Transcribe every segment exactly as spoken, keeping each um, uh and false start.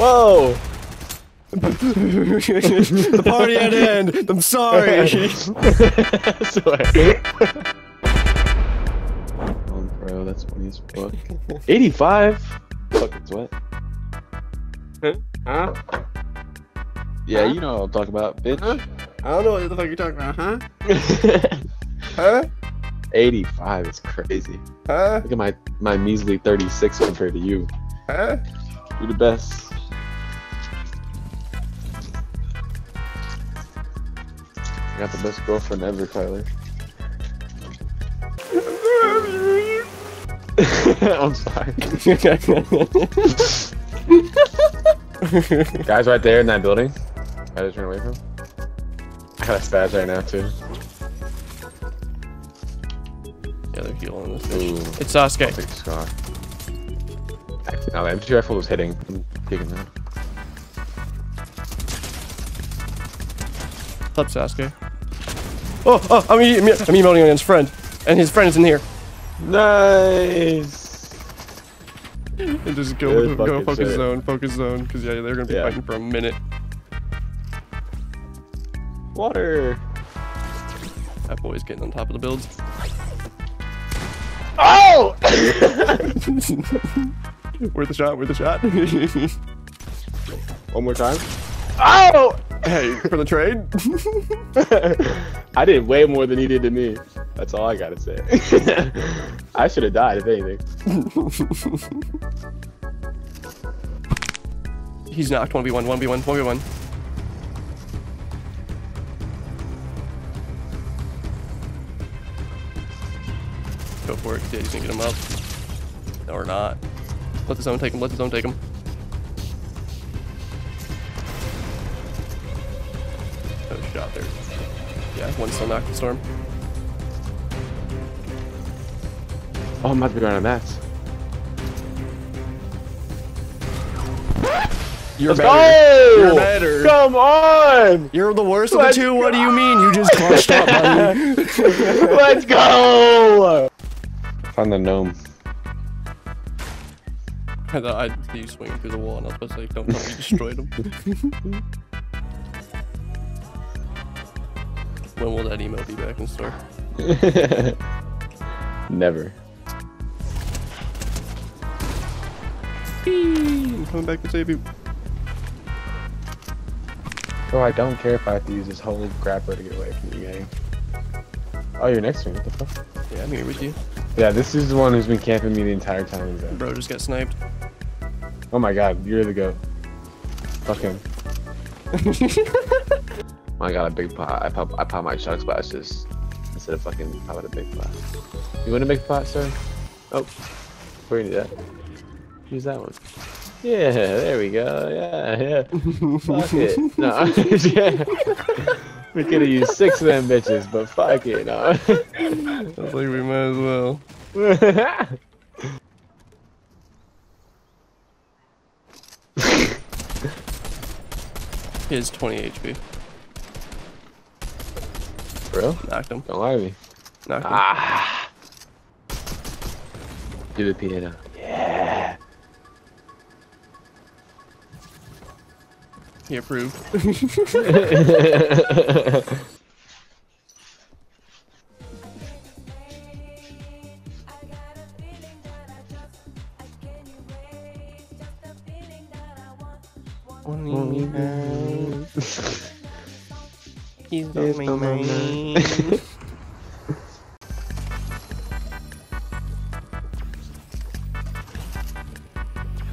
Whoa! The party at end! I'm sorry! Oh, bro, that's funny as fuck. eighty-five? Fucking sweat. Huh? Yeah, huh? You know what I'm talking about, bitch. Huh? I don't know what the fuck you're talking about, huh? Huh? eighty-five is crazy. Huh? Look at my, my measly thirty-six compared to you. Huh? You're the best. I got the best girlfriend ever, Tyler. I'm sorry. Guys right there in that building. I just ran away from him. I got a spaz right now too. Yeah, they're healing this. Ooh. It's Sasuke. Now the M two rifle was hitting. I'm taking that. What's up, Sasuke? Oh, oh, I'm, I'm, I'm emoting on his friend. And his friend is in here. Nice! And just go, go focus shit. zone, focus zone, because yeah, they're gonna be yeah. fighting for a minute. Water! That boy's getting on top of the build. Oh! Worth a shot, worth a shot. One more time. Oh! Hey, for the trade? I did way more than he did to me. That's all I gotta say. I should have died, if anything. He's knocked. One v one, one v one, one v one. Go for it. Yeah, you can get him up. No, or not. Let the zone take him. Let the zone take him. No shot there. Yeah, one still knocked the storm. Oh, I'm about to be going on that. You're Let's better. Go! You're better. Come on! You're the worst Let's of the two. Go! What do you mean? You just crushed up, buddy. Let's go! Find the gnome. I thought I'd see you swinging through the wall, and I was supposed to say, don't tell me you destroyed him. When will that email be back in store? Never. I'm coming back to save you. Bro, I don't care if I have to use this whole grapper to get away from you, gang. Oh, you're next to me. What the fuck? Yeah, I'm here with you. Yeah, this is the one who's been camping me the entire time. Though. Bro just got sniped. Oh my god, you're the goat. Fuck him. I got a big pot. I pop. I pop my shock splashes instead of fucking pop out a big pot. You want a big pot, sir? Oh, we're gonna do that. Use that one. Yeah, there we go. Yeah, yeah. Fuck it. No, yeah. We could have used six of them bitches, but fuck it. No. I think we might as well. He has twenty H P. Bro? Knocked him. Don't lie to me. Knocked him. Ah. Do the piano. Yeah. He approved. He's on my mind.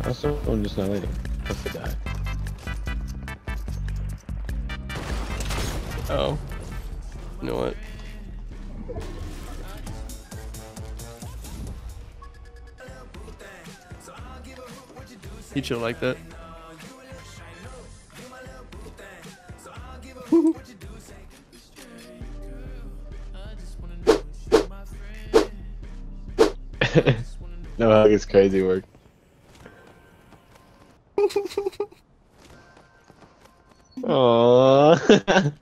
Also, I'm just not later. That's the guy. Oh. You know what? You chill like that. No hug is crazy work. Aww.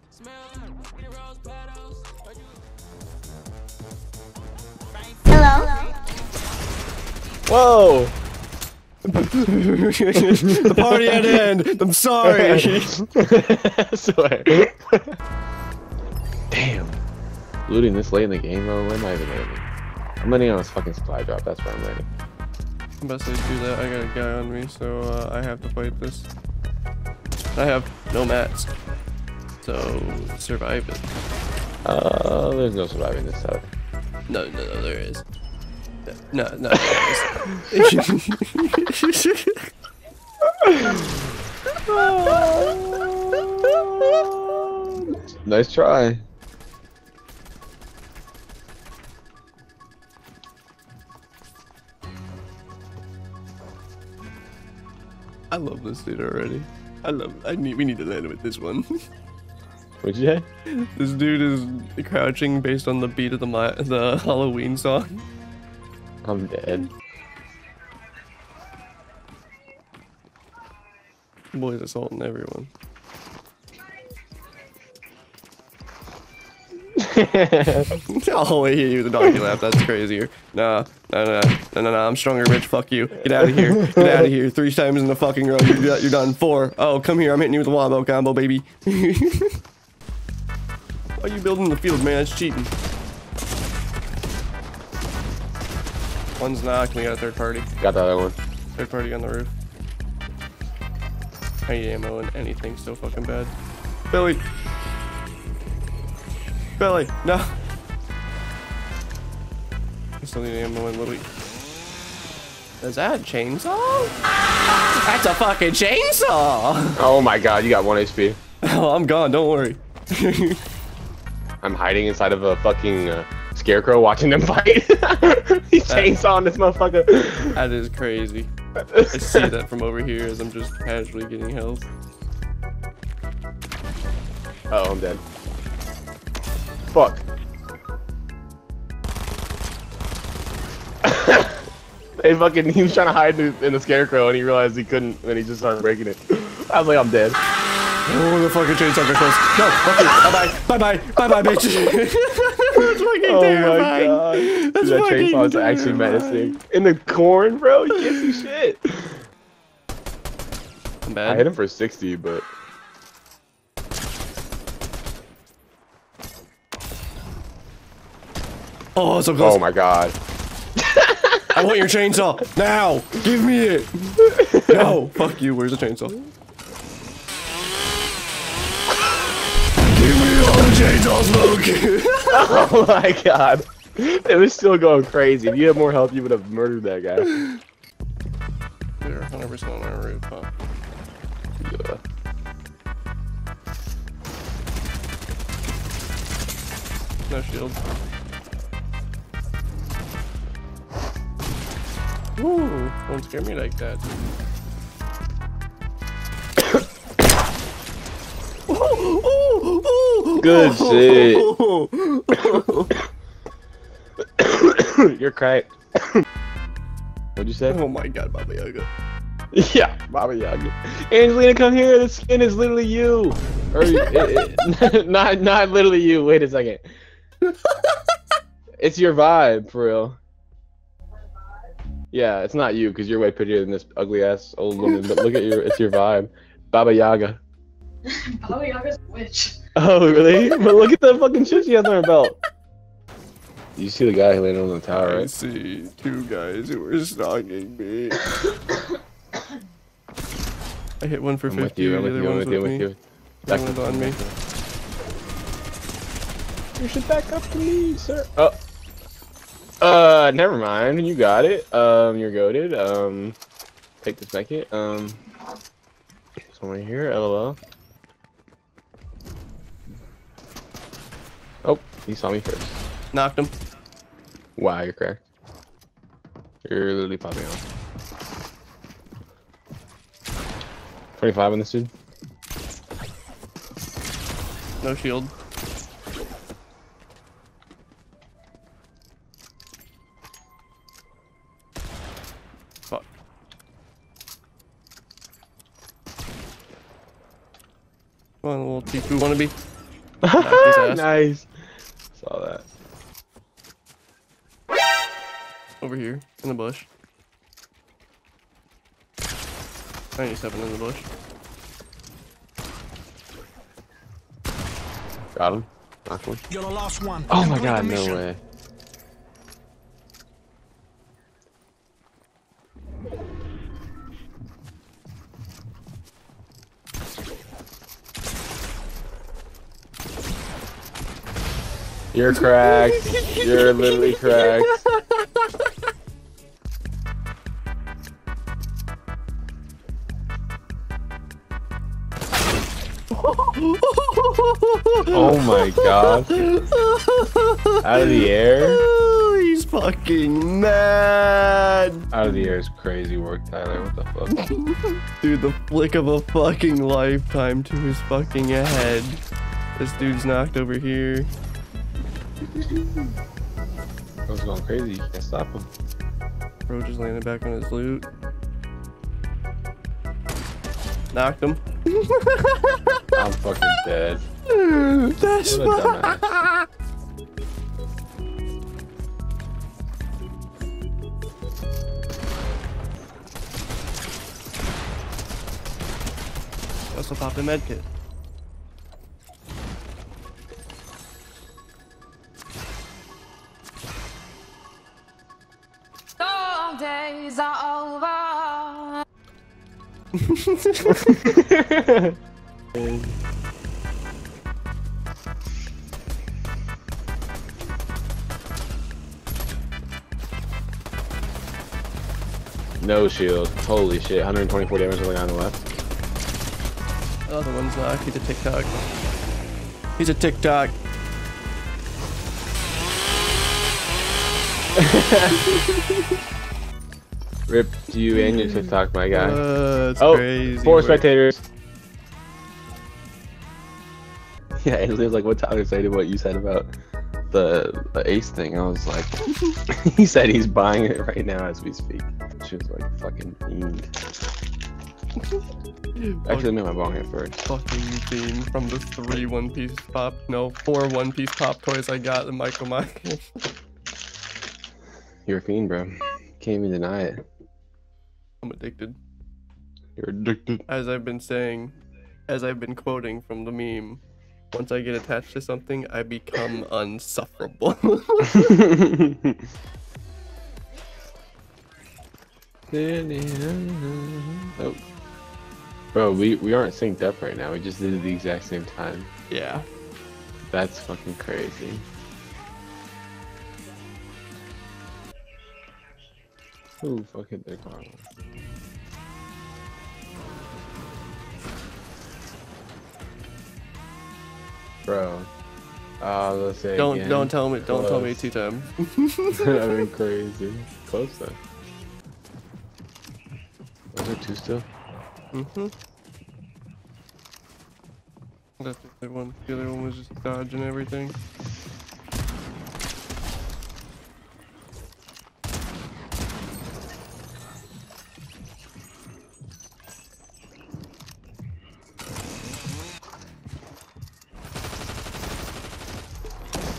Hello? Whoa! The party had ended. I'm sorry. Swear. Damn. Looting this late in the game, though. Where am I even landing? I'm landing on this fucking supply drop. That's where I'm landing. Best way to do that. I got a guy on me, so uh, I have to fight this. I have no mats, so survive it. Uh, there's no surviving this out. No, no, no, there is. No, no, there is. Nice try. I love this dude already. I love it. I need, we need to land with this one. What'd you say? This dude is crouching based on the beat of the the Halloween song. I'm dead. Boy's assaulting everyone. Oh, he used a donkey laugh. That's crazier. Nah, nah, nah, nah, nah, nah. I'm stronger, bitch. Fuck you. Get out of here. Get out of here. Three times in a fucking row. You're, you're done. Four. Oh, come here. I'm hitting you with a wombo combo, baby. Why are you building the field, man? That's cheating. One's knocked. We got a third party. Got the other one. Third party on the roof. I ain't ammo and anything so fucking bad. Billy. Belly, no. I still need ammo and little. Is that a chainsaw? That's a fucking chainsaw! Oh my god, you got one H P. Oh, I'm gone, don't worry. I'm hiding inside of a fucking uh, scarecrow watching them fight. He's chainsawing this motherfucker. That is crazy. I see that from over here as I'm just casually getting health. Oh, I'm dead. Fuck. They fucking, he was trying to hide in the, in the scarecrow and he realized he couldn't and he just started breaking it. I was like, I'm dead. Oh, the fucking chainsaw got close. No, fuck you. Bye bye. Bye bye. Bye bye, bitch. That's fucking oh terrifying. My God. That's Dude, that fucking chainsaw is actually menacing. In the corn, bro? You can't see shit. I'm bad. I hit him for sixty, but. Oh, so close. Oh my god. I want your chainsaw. Now. Give me it. No. Fuck you. Where's the chainsaw? Give me all the chainsaw smoke. Oh my god. It was still going crazy. If you had more help, you would have murdered that guy. They're one hundred percent on our roof, huh? Yeah. No shield. Ooh, don't scare me like that. Ooh, ooh, ooh, good oh, shit. You're cracked. What'd you say? Oh my god, Baba Yaga. Yeah, Baba Yaga. Angelina, come here. This skin is literally you. Or, it, it, not, not literally you. Wait a second. It's your vibe, for real. Yeah, it's not you because you're way prettier than this ugly ass old woman. But look at your—it's your vibe, Baba Yaga. Baba Yaga's a witch. Oh really? But look at the fucking shit she has on her belt. You see the guy who landed on the tower, right? I see two guys who were stalking me. I hit one for I'm fifty. I'm with you. I'm with you. I'm with you. Back up on me. You should back up to me, sir. Oh. Uh, never mind. You got it. Um, you're goated. Um, take this blanket. Um, this one right here. L O L. Oh, he saw me first. Knocked him. Wow, you're cracked. You're literally popping on. twenty-five on this dude. No shield. One little T two wannabe. Nice. Saw that. Over here in the bush. ninety-seven in the bush. Got him. Actually. You're the last one. Oh my god, no way. You're cracked. You're literally cracked. Oh my gosh. Out of the air? Oh, he's fucking mad. Out of the air is crazy work, Tyler. What the fuck? Dude, the flick of a fucking lifetime to his fucking head. This dude's knocked over here. I was going crazy. You can't stop him. Bro just landed back on his loot. Knocked him. I'm fucking dead. That's what I also popped a med kit. Days are over. No shield. Holy shit. one hundred twenty-four damage on the guy on the left. Oh, the one's knocked. He's a TikTok. He's a TikTok. Ripped you and your TikTok, my guy. Uh, that's oh, crazy four work. Spectators. Yeah, it was like what Tyler said, what you said about the, the ace thing. I was like, he said he's buying it right now as we speak. She was like fucking fiend. Actually, made my bong hit first. Fucking fiend from the three One Piece pop, no, four One Piece pop toys I got in Michael Michael. You're a fiend, bro. Can't even deny it. I'm addicted. You're addicted. As I've been saying, as I've been quoting from the meme, once I get attached to something, I become insufferable. Oh. Bro, we, we aren't synced up right now. We just did it at the exact same time. Yeah. That's fucking crazy. Ooh, fuck it, they're gone. Bro. Ah, uh, let's say Don't again. don't tell me Close. don't tell me two times. That would be crazy. Close though. Was there two still? Mm-hmm. That's the other one. The other one was just dodging everything.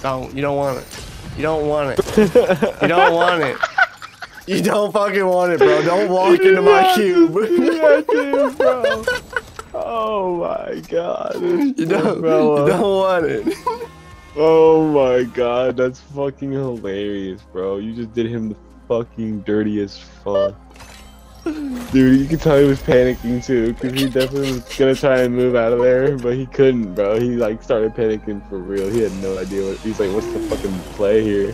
Don't, you don't want it. You don't want it. You don't want it. You don't fucking want it, bro. Don't walk into my cube. Yeah, dude, bro. Oh my god. You don't, you don't want it. Oh my god, that's fucking hilarious, bro. You just did him the fucking dirtiest fuck. Dude, you could tell he was panicking too, cause he definitely was gonna try and move out of there, but he couldn't, bro. He like started panicking for real. He had no idea what he's like. What's the fucking play here?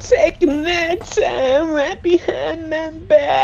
Taking that time right behind my back.